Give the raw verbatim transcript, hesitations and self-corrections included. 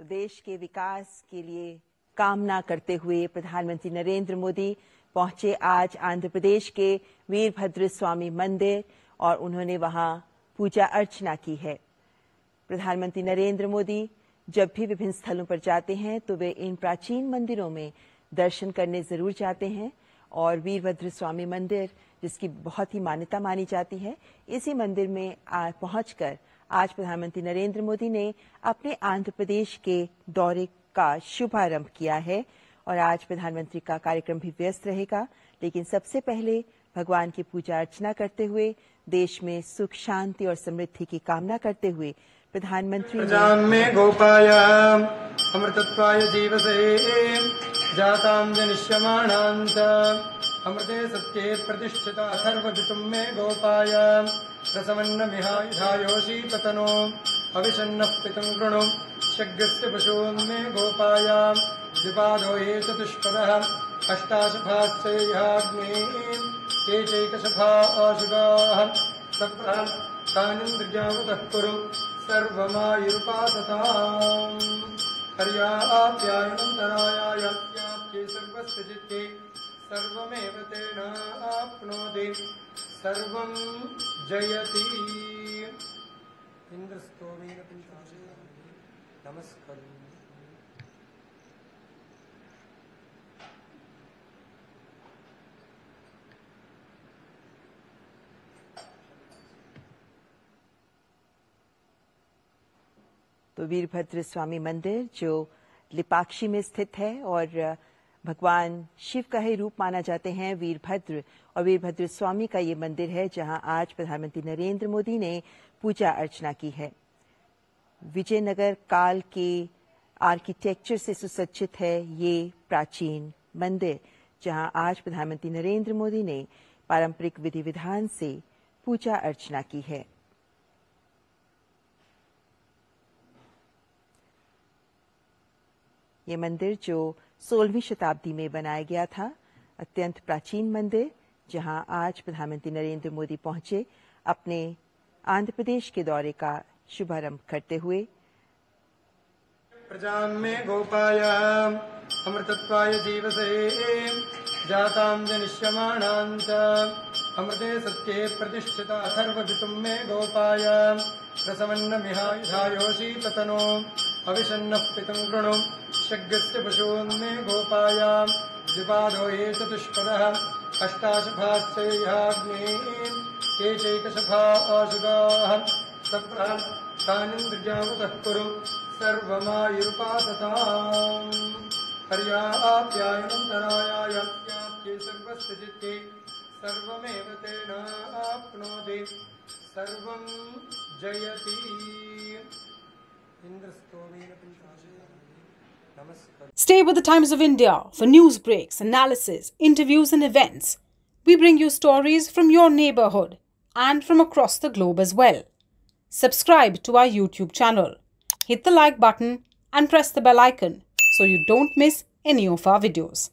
तो देश के विकास के लिए कामना करते हुए प्रधानमंत्री नरेंद्र मोदी पहुंचे आज आंध्र प्रदेश के वीरभद्र स्वामी मंदिर और उन्होंने वहां पूजा अर्चना की है। प्रधानमंत्री नरेंद्र मोदी जब भी विभिन्न स्थलों पर जाते हैं तो वे इन प्राचीन मंदिरों में दर्शन करने जरूर जाते हैं और वीरभद्र स्वामी मंदिर जिसकी बहुत ही मान्यता मानी जाती है, इसी मंदिर में पहुंचकर आज प्रधानमंत्री नरेंद्र मोदी ने अपने आंध्र प्रदेश के दौरे का शुभारंभ किया है और आज प्रधानमंत्री का कार्यक्रम भी व्यस्त रहेगा, लेकिन सबसे पहले भगवान की पूजा अर्चना करते हुए देश में सुख, शांति और समृद्धि की कामना करते हुए प्रधानमंत्री ने गोपायाम अमृतत्वाय जीवसे जाताम जनिष्यमाणांत अमृते सत्ये प्रतिष्ठिता सर्वगुटुम मे गोपायाम रसमन्न मिहायोषी पतनो अविशन्न पितं गृणो शग्रस्य पशूं मे गोपायाम द्विपादो ये चतुष्पदः अष्टाशुभाश्चयाग्नेः एकैकशुभा आशुगाः सप्ताह तानिन्द्रियावतः कुरु सर्वमायुर्पातताम् हर्याप्यायनन्तरायाय याप्ये सर्वस्य चित्ते सर्वमेव तेन आप्नोति सर्वं जयति इन्द्रस्तोमेन पञ्चाशेन नमस्कारः। तो वीरभद्र स्वामी मंदिर जो लिपाक्षी में स्थित है और भगवान शिव का ही रूप माना जाते हैं वीरभद्र, और वीरभद्र स्वामी का ये मंदिर है जहां आज प्रधानमंत्री नरेंद्र मोदी ने पूजा अर्चना की है। विजयनगर काल के आर्किटेक्चर से सुसज्जित है ये प्राचीन मंदिर जहां आज प्रधानमंत्री नरेंद्र मोदी ने पारंपरिक विधि विधान से पूजा अर्चना की है। ये मंदिर जो सोलहवीं शताब्दी में बनाया गया था, अत्यंत प्राचीन मंदिर जहां आज प्रधानमंत्री नरेंद्र मोदी पहुंचे अपने आंध्र प्रदेश के दौरे का शुभारंभ करते हुए। प्रजाम में गोपायाम अमृतत्वाय जीवसे जाताम जनिष्यमाणांत अमृते सत्ये प्रतिष्ठिता सर्वगुटुम में गोपायाम रसमन्न मिहायोषी पतनो अविशन्नः पितं गृणो शग्रस्य पशूं मे गोपायां द्विपादो ये चतुष्पदः अष्टाशुभाश्चयाग्नेः एकैकशुभा आशुगाः सप्ताह तानिन्द्रियावतः कुरु सर्वमायुर्पातताम् हर्याप्यायनन्तरायाय याप्ये सर्वस्य चित्ते सर्वमेव तेन आप्नोति सर्वं जयति Stay with the Times of India for news breaks, analysis, interviews and events. We bring you stories from your neighborhood and from across the globe as well. Subscribe to our YouTube channel. Hit the like button and press the bell icon so you don't miss any of our videos.